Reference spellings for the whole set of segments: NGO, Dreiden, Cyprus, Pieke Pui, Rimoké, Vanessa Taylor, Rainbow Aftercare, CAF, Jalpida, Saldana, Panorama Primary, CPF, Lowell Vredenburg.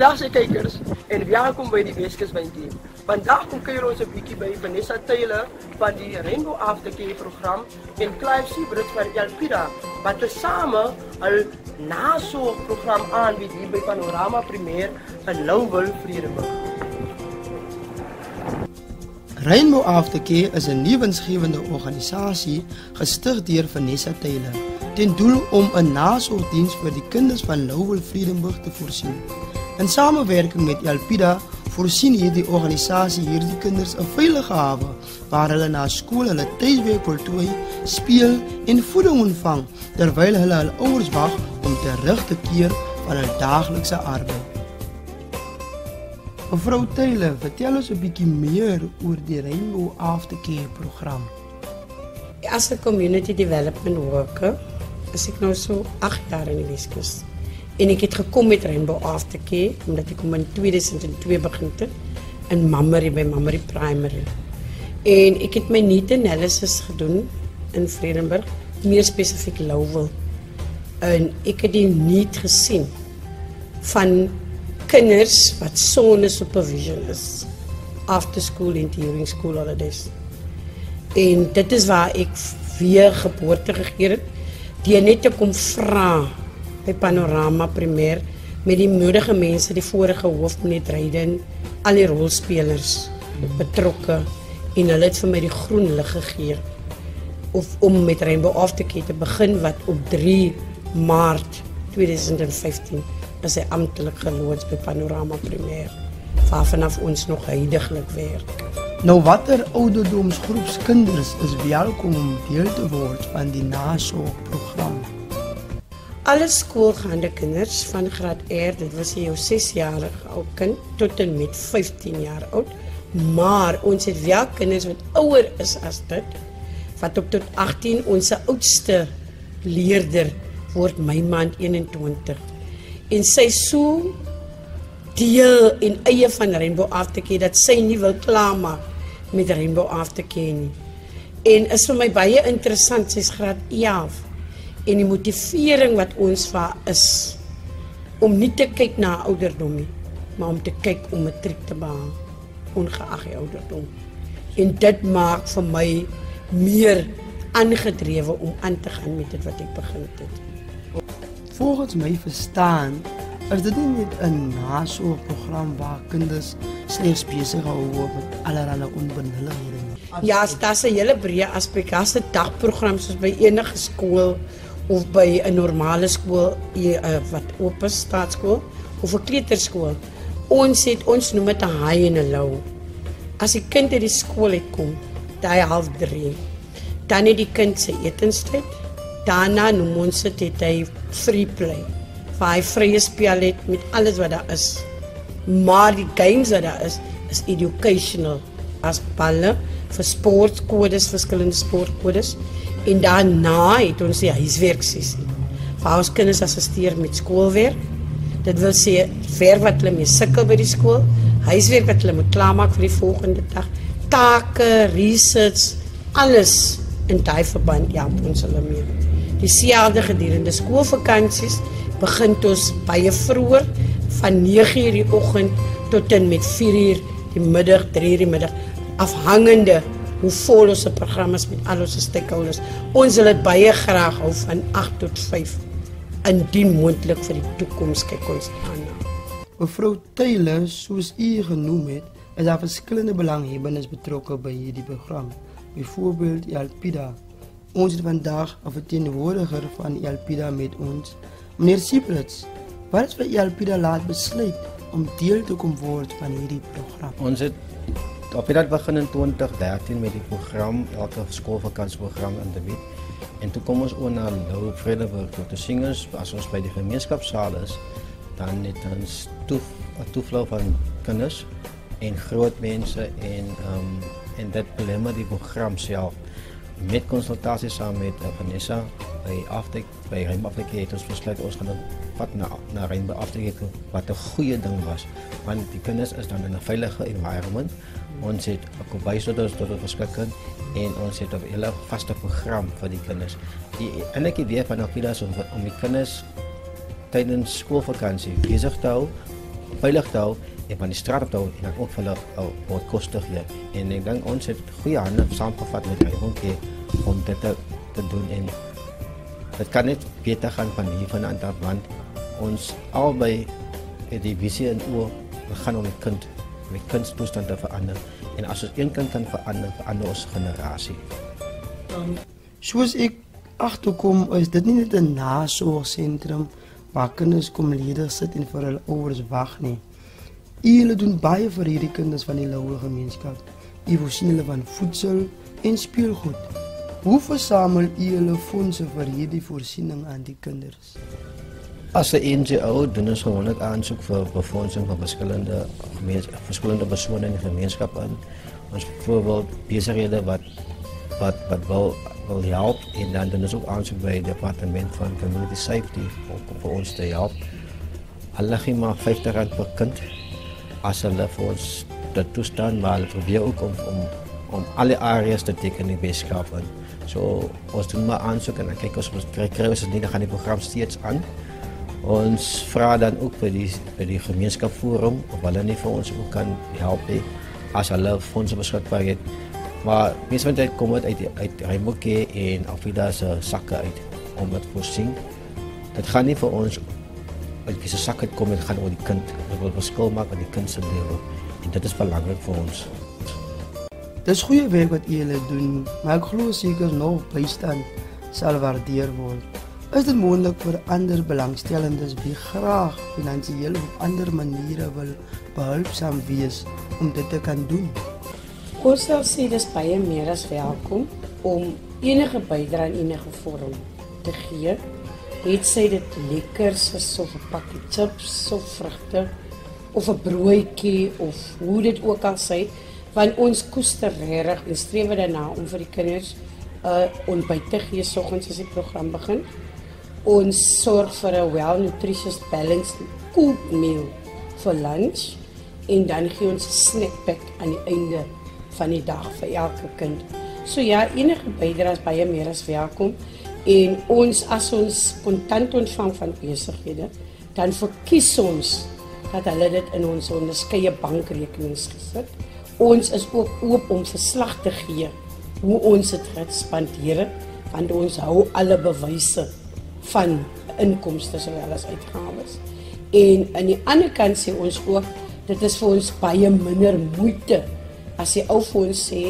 Hedendaagse kijkers en welkom bij de Weeskes Wijn Team. Vandaag ontkennen we ons een weekje bij Vanessa Taylor van die Rainbow Aftercare programma in Cyprus van Jalpida, wat tezamen een nazorgprogramma aanbiedt hier bij Panorama Primary van Lowell Vredenburg. Rainbow Aftercare is een levensgevende organisatie gesticht door Vanessa Taylor ten doel om een nazorgdienst voor de kinderen van Lowell Vredenburg te voorzien. In samenwerking met Jalpida voorzien hier de organisatie hier de kinderen een veilige haven, waar hulle na school hulle thuiswerk voltooi, speel en voeding ontvang, terwijl hulle hulle ouders wacht om terug te keer van hun dagelijkse arbeid. Mevrouw Taylor, vertel ons een beetje meer over die Rainbow Aftercare programma. Als de community development worker is ik nu zo 8 jaar in de Westkust. En ik heb gekomen met Rainbow Aftercare, omdat ik in 2002 begon in Mammery, bij Panorama Primary. En ik heb mijn niet-analysis gedaan in Vredenburg, meer specifiek Lowell. En ik heb die niet gezien van kinders wat zone supervision is. After school en during school holidays. En dit is waar ik weer geboorte gegeven heb. Die net te kom vragen bij Panorama Primair met die moedige mensen, die vorige hoofd meneer Dreiden, al die rolspelers betrokken. En hulle het vir my die groen lig gegeven om met Rainbow Aftercare te beginnen, wat op 3 maart 2015 is hy ambtelik geloods bij Panorama Primair, waar vanaf ons nog huidiglik werk. Nou, wat er ouderdomsgroepskinders is welkom om deel te word van die nazorgprogramma. Alle schoolgaande kinders van graad R, dit was jou 6-jarig oud kind, tot en met 15 jaar oud. Maar ons het wel kinders wat ouder is as dit, wat op tot 18, onze oudste leerder word my maand 21. En sy so deel en eie van Rainbow Aftercare, dat sy nie wil klaarmaak met Rainbow Aftercare nie. En is vir my baie interessant, sy is graad 11. En die motivering wat ons van is, om nie te kyk na ouderdom nie, maar om te kyk om matriek te behaal, ongeag die ouderdom. En dit maak vir my meer aangedrewe om aan te gaan met dit wat ek begin het. Volgens my verstaan, is dit niet een nazorgprogramma waar kinderen slechts bezig gehouden worden met allerlei onbenulligheden? Ja, dat is een hele brede aspect. Als het dagprogramma zoals bij enige school of bij een normale school, wat open staatsschool of een kleuterschool, ons noemen het een high en een low. Als een kind uit die school komt, dan is 12:30. Dan heeft die kind zijn etenstijd. Daarna noemen ons het free play, waar hy vrije speel het met alles wat daar is. Maar die games wat daar is educational. As ballen, vir sportcodes, verskillende sportcodes. En daarna het ons die huiswerksessie, waar ons kinders assisteer met schoolwerk. Dit wil sê, werk wat hulle mee sikkel by die school, huiswerk wat hulle moet klaarmaak vir die volgende dag, take, research, alles in die verband help ons hulle mee. Dieselfde gedurende skoolvakansies, begint ons baie vroeger, van 9:00 die ochtend tot en met 4:00 die middag, 3:00 die middag, afhangende hoe vol onze programma's met al onze stakehouders. Ons wil het baie graag hou van 8 tot 5, indien moontlik vir die toekomst kyk ons aan. Mevrou Taylor, soos u genoem het, is daar verskillende belanghebbendes betrokke by hierdie program. Byvoorbeeld Jalpida. Ons het vandag 'n verteenwoordiger van Jalpida met ons. Meneer Cyprus, wat is wat Jalpida laat besluit om deel te kom word van hierdie program? Ons het Jalpida begin in 2013 met die program, elke skoolvakansieprogram in die bied. En toe kom ons oor na Lowell Vredenburg toe. Toe sien ons, as ons by die gemeenskapsaal is, dan het ons toevloer van kinders en groot mense en dit belemmer die program self. Met consultatie samen met Vanessa bij Rainbow Aftercare het ons besluit ons gaan op pad naar Rainbow Aftercare toe, wat een goede ding was. Want die kinders is dan in een veilige environment. Ons het kombuis tot het beskikking en ons het een hele vaste programma voor die kinders. Die enige idee van Jalpida is om die kinders tijdens schoolvakantie bezig te houden veiligheid en van de straat op touw en ook veilig wordt kostig hier. En ik denk ons het goede handen samengevat met Rimoké om dit te doen. En het kan niet beter gaan van hier van dat, want ons allebei die visie en oor, we gaan om het kind, met kunsttoestand te veranderen. En als ons één kind kan veranderen, verandert onze generatie. Zoals ik achterkom is dit niet een nazorgcentrum waar kinderen komen leren zitten en voor hun ouders wachten. Nee. Jullie doen baie voor die kinderen van die Lowell gemeenschap. Jullie voorzien van voedsel en speelgoed. Hoe verzamelen jullie fondsen voor die voorziening aan die kinderen? Als de NGO doen is gewoon het aanzoek voor befondsing van verschillende personen in de gemeenschap aan. Dus bijvoorbeeld bezigheden wat wel helpt. En dan doen ze ook aanzoek bij het departement van Community Safety voor ons te helpen. Al leg je maar R50 per kind als ze voor ons dat toestaan, maar we proberen ook om alle areas te tekenen in wetenschap. Zo, ons doen maar aanzoek en dan kijken als we krijgen dingen, dan gaan die programma's steeds aan. Ons vragen dan ook bij die gemeenschapsforum of hulle nie vir ons ook kan helpen as hulle fondse beskikbaar het. Maar meeste van die tijd kom het uit Rimoké en Jalpida se sakke uit om dit voorsien. Dit gaan nie vir ons uit wie se sak uit kom, dit gaan oor die kind. Dit wil verskil maak in die kind se lewe en dit is belangrik vir ons. Dit is goeie werk wat julle doen, maar ek glo seker nog bystand sal waardeer word. Is het moeilijk voor andere belangstellenden die graag financieel of andere manieren wil behulpzaam wees om dit te kunnen doen? Ons sal sê dis baie meer as welkom om enige bydrae in enige vorm te gee. Het sy dit lekkers is of 'n pakkie chips of vrugte of 'n broodjie of hoe dit ook al sy, want ons koester regtig en streef daarna om vir die kinders ontbyt te gee soggens as die program begin. Ons zorg voor een well-nutritious, balanced, cooked meal voor lunch. En dan geven we ons een snackpack aan het einde van de dag voor elke kind. So ja, enige bijdrage is bij meer als welkom. En ons, als ons contant ontvang van bezigheden, dan verkies ons dat hulle dit in onze onderskeie bankrekenings gesit. Ons is ook oop om verslag te gee hoe ons het gaat spanderen, want ons hou alle bewijzen van inkomsten zowel as uitgawes. En aan die ander kant sê ons ook, dit is vir ons baie minder moeite. As die ou vir ons sê,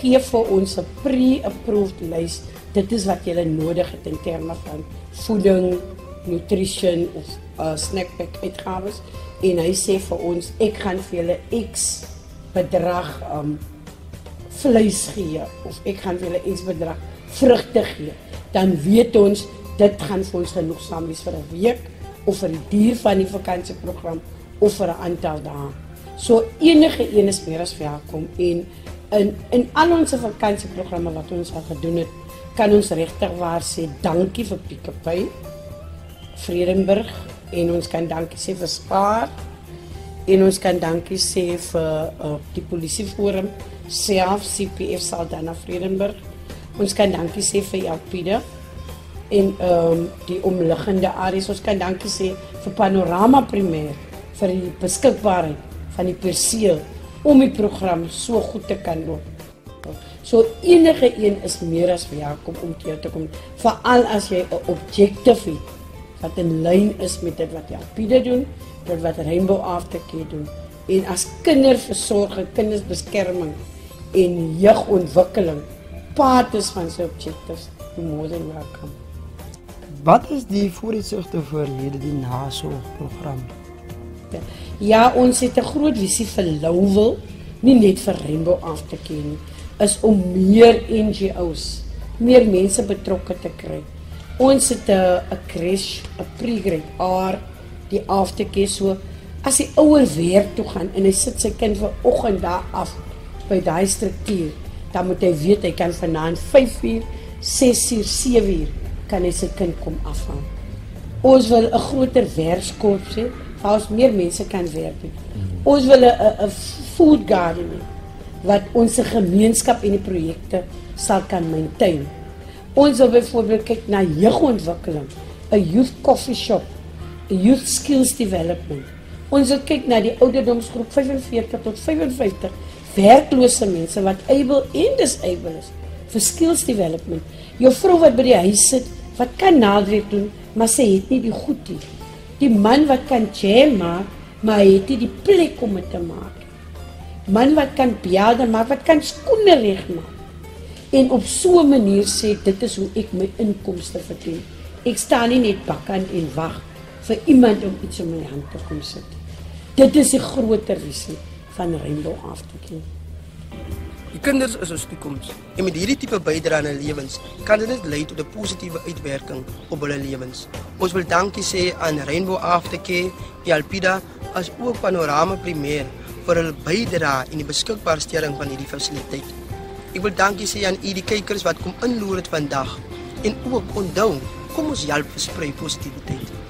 gee vir ons 'n pre-approved lys, dit is wat jy nodig het in terme van voeding, nutrition of snackpack uitgawes. En hy sê vir ons, ek gaan vir julle X bedrag vleis gee of ek gaan vir julle X bedrag vrugte gee. Dan weet ons, dit gaan vir ons genoegsaam wees vir 'n week of vir die duur van die vakansieprogram of vir 'n aantal dae. So enige een is meer as welkom en in al ons vakansieprogramme wat ons al gedoen het, kan ons regtig waar sê dankie vir Pieke Pui, Vredenburg, en ons kan dankie sê vir Spaar en ons kan dankie sê vir die polisieforum, CAF, CPF, Saldana, Vredenburg. Ons kan dankie sê vir Jalpida en die omliggende areas. Ons kan dankie sê vir Panorama Primary vir die beskikbaarheid van die perseel om die program so goed te kan loop. So enige een is meer as welkom om jou te kom, veral as jy 'n objectief het wat in lyn is met dit wat Jalpida doen, dit wat Rainbow Aftercare doen en as kinderversorging, kindersbeskerming en jeugontwikkeling part is van sy objectives, hoe moeder welkom. Wat is die vooruitzichten voor hierdie nazorgprogram? Ja, ons het 'n groot visie vir Lowell, nie net vir Rainbow Aftercare nie, is om meer NGO's, meer mense betrokke te kry. Ons het 'n crash, 'n pre-grade R, die aftercare, so as die ouer werk toe gaan en hy sit sy kind vanoggend daar af by daai struktuur, dan moet hy weet hy kan vanaand 5 uur, 6 uur, 7 uur kan hy sy kind kom afhaal. Ons wil 'n groter werkskorps hê, waar ons meer mense kan werk hê. Ons wil 'n food garden hê wat ons gemeenskap en die projekte sal kan maintain. Ons wil byvoorbeeld kyk na jeugontwikkeling, 'n youth coffee shop, youth skills development. Ons kyk na die ouderdomsgroep 45 tot 55, werklose mense wat able en disabled is, vir skills development. Jou vrou wat by die huis sit, wat kan naaldwerk doen, maar sy het nie die goed nie. Die man wat kan jam maak, maar hy het nie die plek om het te maak. Man wat kan piade maak, wat kan skoene reg maak. En op zo'n manier sê, dit is hoe ek my inkomste verdien. Ek sta nie net pak aan en wacht vir iemand om iets in my hand te kom sit. Dit is die groter visie van Rainbow Aftercare. Die kinders is ons toekomst. En met hierdie type bijdrage aan hulle levens kan dit lei tot 'n positiewe uitwerking op hulle levens. Ons wil dankie sê aan Rainbow Aftercare, Jalpida, as ook Panorama Primary vir hulle bijdrage en die beskikbaarstelling van hierdie fasiliteit. Ek wil dankie sê aan die kykers wat kom inloer het vandag. En ook onthou, kom ons help versprei positiwiteit.